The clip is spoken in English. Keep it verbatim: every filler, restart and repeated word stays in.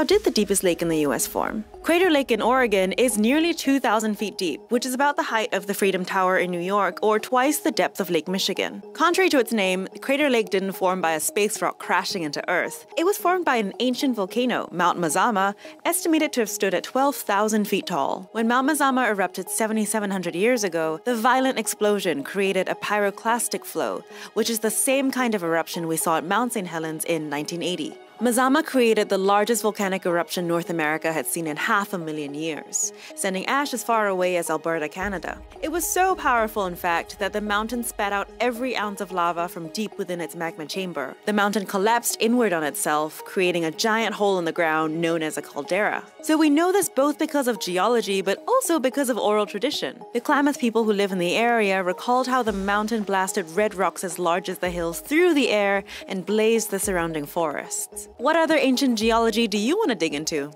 How did the deepest lake in the U S form? Crater Lake in Oregon is nearly two thousand feet deep, which is about the height of the Freedom Tower in New York, or twice the depth of Lake Michigan. Contrary to its name, Crater Lake didn't form by a space rock crashing into Earth. It was formed by an ancient volcano, Mount Mazama, estimated to have stood at twelve thousand feet tall. When Mount Mazama erupted seventy-seven hundred years ago, the violent explosion created a pyroclastic flow, which is the same kind of eruption we saw at Mount Saint Helens in nineteen eighty. Mazama created the largest volcanic eruption North America had seen in half a million years, sending ash as far away as Alberta, Canada. It was so powerful, in fact, that the mountain spat out every ounce of lava from deep within its magma chamber. The mountain collapsed inward on itself, creating a giant hole in the ground known as a caldera. So we know this both because of geology, but also because of oral tradition. The Klamath people who live in the area recalled how the mountain blasted red rocks as large as the hills through the air and blazed the surrounding forests. What other ancient geology do you want to dig into?